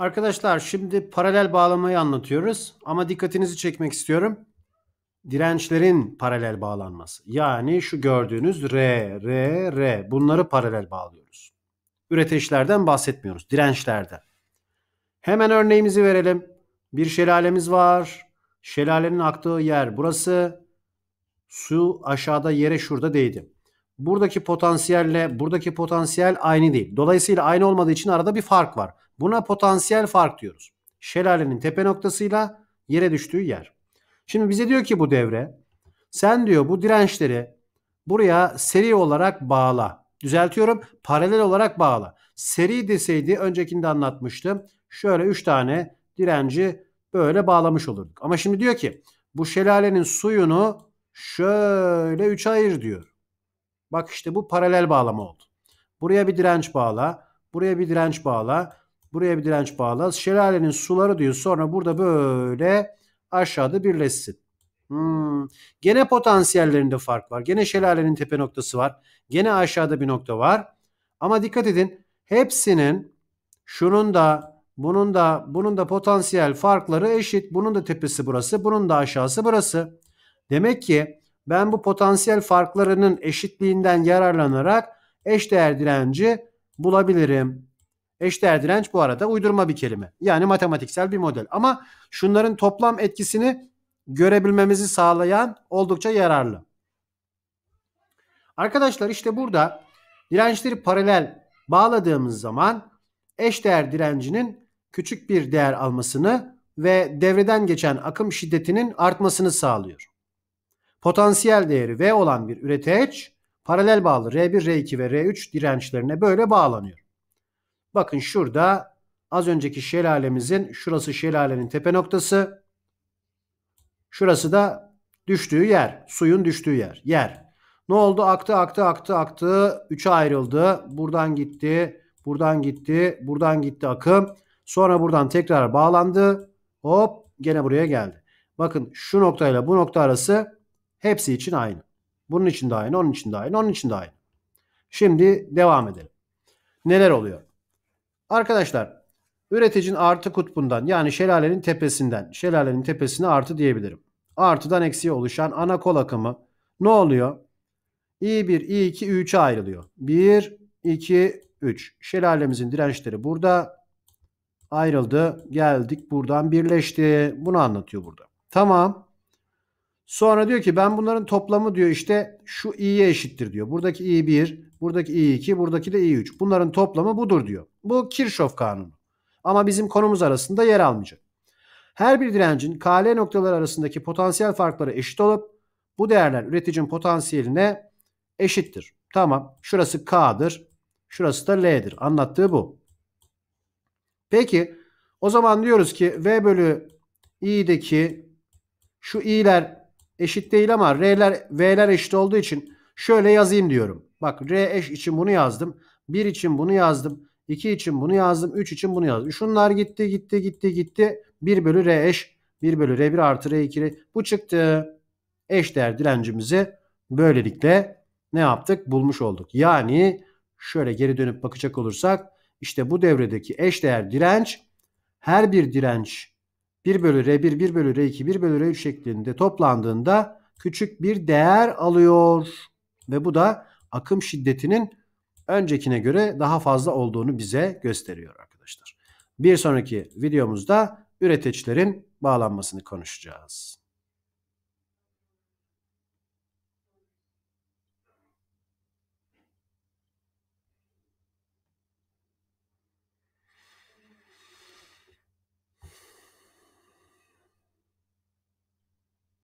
Arkadaşlar şimdi paralel bağlamayı anlatıyoruz ama dikkatinizi çekmek istiyorum. Dirençlerin paralel bağlanması. Yani şu gördüğünüz R, R, R. Bunları paralel bağlıyoruz. Üreteçlerden bahsetmiyoruz. Dirençlerden. Hemen örneğimizi verelim. Bir şelalemiz var. Şelalenin aktığı yer burası. Su aşağıda yere şurada değdi. Buradaki potansiyelle buradaki potansiyel aynı değil. Dolayısıyla aynı olmadığı için arada bir fark var. Buna potansiyel fark diyoruz. Şelalenin tepe noktasıyla yere düştüğü yer. Şimdi bize diyor ki bu devre, sen diyor bu dirençleri buraya seri olarak bağla. Düzeltiyorum, paralel olarak bağla. Seri deseydi öncekinde anlatmıştım. Şöyle 3 tane direnci böyle bağlamış olurduk. Ama şimdi diyor ki bu şelalenin suyunu şöyle 3'e ayır diyor. Bak işte bu paralel bağlama oldu. Buraya bir direnç bağla, buraya bir direnç bağla, buraya bir direnç bağla. Şelalenin suları diyor sonra burada böyle aşağıda birleşsin. Gene potansiyellerinde fark var. Gene şelalenin tepe noktası var. Gene aşağıda bir nokta var. Ama dikkat edin hepsinin şunun da bunun da potansiyel farkları eşit. Bunun da tepesi burası. Bunun da aşağısı burası. Demek ki ben bu potansiyel farklarının eşitliğinden yararlanarak eşdeğer direnci bulabilirim. Eşdeğer direnç bu arada uydurma bir kelime. Yani matematiksel bir model. Ama şunların toplam etkisini görebilmemizi sağlayan oldukça yararlı. Arkadaşlar işte burada dirençleri paralel bağladığımız zaman eşdeğer direncinin küçük bir değer almasını ve devreden geçen akım şiddetinin artmasını sağlıyor. Potansiyel değeri V olan bir üreteç paralel bağlı R1, R2 ve R3 dirençlerine böyle bağlanıyor. Bakın şurada az önceki şelalemizin şurası şelalenin tepe noktası. Şurası da düştüğü yer. Suyun düştüğü yer. Ne oldu? Aktı, aktı, aktı, aktı. 3'e ayrıldı. Buradan gitti. Buradan gitti. Buradan gitti akım. Sonra buradan tekrar bağlandı. Hop gene buraya geldi. Bakın şu noktayla bu nokta arası hepsi için aynı. Bunun için de aynı. Onun için de aynı. Onun için de aynı. Şimdi devam edelim. Neler oluyor? Arkadaşlar üreticinin artı kutbundan yani şelalenin tepesinden artı diyebilirim. Artıdan eksiye oluşan ana kol akımı ne oluyor? I1, I2, I3'e ayrılıyor. 1, 2, 3. Şelalemizin dirençleri burada ayrıldı. Geldik buradan birleşti. Bunu anlatıyor burada. Tamam. Sonra diyor ki ben bunların toplamı diyor işte şu i'ye eşittir diyor. Buradaki i1, buradaki i2, buradaki de i3. Bunların toplamı budur diyor. Bu Kirchhoff kanunu. Ama bizim konumuz arasında yer almayacak. Her bir direncin KL noktaları arasındaki potansiyel farkları eşit olup bu değerler üreticinin potansiyeline eşittir. Tamam. Şurası K'dır. Şurası da L'dir. Anlattığı bu. Peki o zaman diyoruz ki V bölü i'deki şu i'ler eşit değil ama R'ler V'ler eşit olduğu için şöyle yazayım diyorum. Bak R eş için bunu yazdım. 1 için bunu yazdım. 2 için bunu yazdım. 3 için bunu yazdım. Şunlar gitti gitti gitti gitti. 1 bölü R eş. 1 bölü R1 artı R2. Bu çıktı. Eşdeğer direncimizi böylelikle ne yaptık? Bulmuş olduk. Yani şöyle geri dönüp bakacak olursak işte bu devredeki eşdeğer direnç her bir direnç 1 bölü R1, 1 bölü R2, 1 bölü R3 şeklinde toplandığında küçük bir değer alıyor. Ve bu da akım şiddetinin öncekine göre daha fazla olduğunu bize gösteriyor arkadaşlar. Bir sonraki videomuzda üreteçlerin bağlanmasını konuşacağız.